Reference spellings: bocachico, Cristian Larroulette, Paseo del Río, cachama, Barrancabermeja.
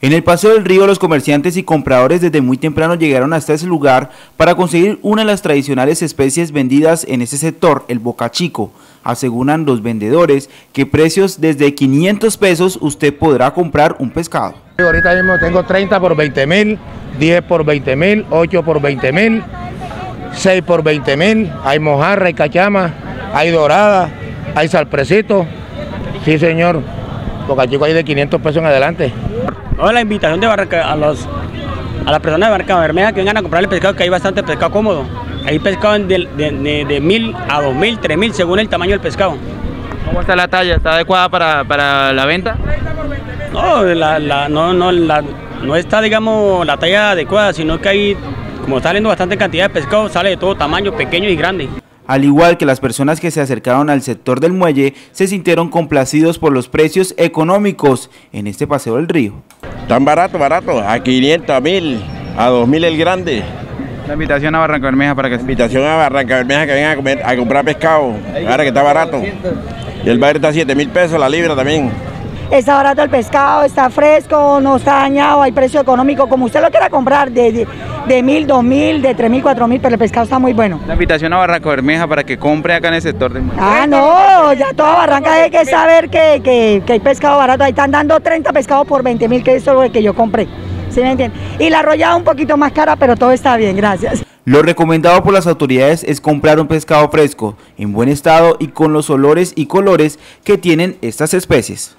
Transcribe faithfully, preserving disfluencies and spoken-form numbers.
En el Paseo del Río, los comerciantes y compradores desde muy temprano llegaron hasta ese lugar para conseguir una de las tradicionales especies vendidas en ese sector, el bocachico. Aseguran los vendedores que precios desde quinientos pesos usted podrá comprar un pescado. Ahorita mismo tengo treinta por veinte mil, diez por veinte mil, ocho por veinte mil, seis por veinte mil, hay mojarra, hay cachama, hay dorada, hay salpresito. Sí, señor, bocachico hay de quinientos pesos en adelante. Hoy la invitación de Barranca, a, los, a las personas de Barrancabermeja que vengan a comprar el pescado, que hay bastante pescado cómodo. Hay pescado de, de, de, de mil a dos mil, tres mil, según el tamaño del pescado. ¿Cómo está la talla? ¿Está adecuada para, para la venta? No, la, la, no, no, la, no está, digamos, la talla adecuada, sino que hay, como está saliendo bastante cantidad de pescado, sale de todo tamaño, pequeño y grande. Al igual que las personas que se acercaron al sector del muelle, se sintieron complacidos por los precios económicos en este Paseo del Río. Tan barato, barato, a quinientos mil, a dos mil el grande. La invitación a Barrancabermeja para que... La invitación a Barrancabermeja que vengan a, comer, a comprar pescado, ahora que está barato. Y el barrio está a siete mil pesos la libra también. Está barato el pescado, está fresco, no está dañado, hay precio económico, como usted lo quiera comprar, de... de... de mil, dos mil, de tres mil, cuatro mil, pero el pescado está muy bueno. La invitación a Barrancabermeja para que compre acá en el sector de... Ah, no, ya toda Barranca hay que saber que, que, que hay pescado barato. Ahí están dando treinta pescados por veinte mil, que eso es lo que yo compré, ¿sí me entienden? Y la arrollada un poquito más cara, pero todo está bien, gracias. Lo recomendado por las autoridades es comprar un pescado fresco, en buen estado y con los olores y colores que tienen estas especies.